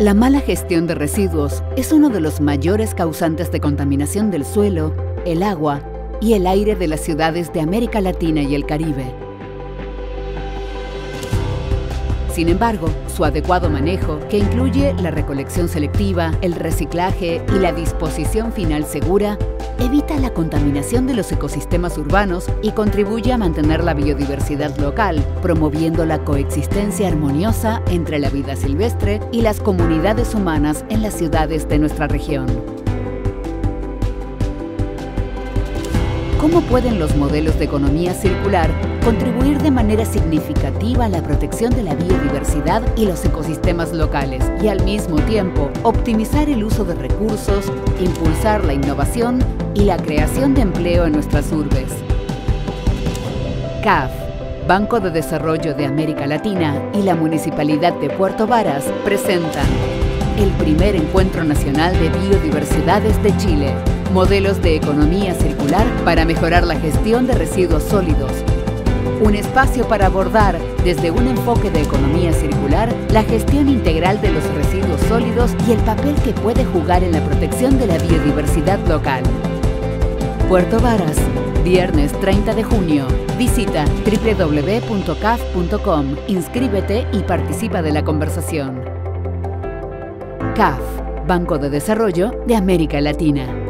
La mala gestión de residuos es uno de los mayores causantes de contaminación del suelo, el agua y el aire de las ciudades de América Latina y el Caribe. Sin embargo, su adecuado manejo, que incluye la recolección selectiva, el reciclaje y la disposición final segura, evita la contaminación de los ecosistemas urbanos y contribuye a mantener la biodiversidad local, promoviendo la coexistencia armoniosa entre la vida silvestre y las comunidades humanas en las ciudades de nuestra región. ¿Cómo pueden los modelos de economía circular contribuir de manera significativa a la protección de la biodiversidad y los ecosistemas locales y al mismo tiempo optimizar el uso de recursos, impulsar la innovación y la creación de empleo en nuestras urbes? CAF, Banco de Desarrollo de América Latina y la Municipalidad de Puerto Varas presentan el primer Encuentro Nacional de Biodiversidades de Chile. Modelos de economía circular para mejorar la gestión de residuos sólidos. Un espacio para abordar, desde un enfoque de economía circular, la gestión integral de los residuos sólidos y el papel que puede jugar en la protección de la biodiversidad local. Puerto Varas, viernes 30 de junio. Visita www.caf.com, inscríbete y participa de la conversación. CAF, Banco de Desarrollo de América Latina.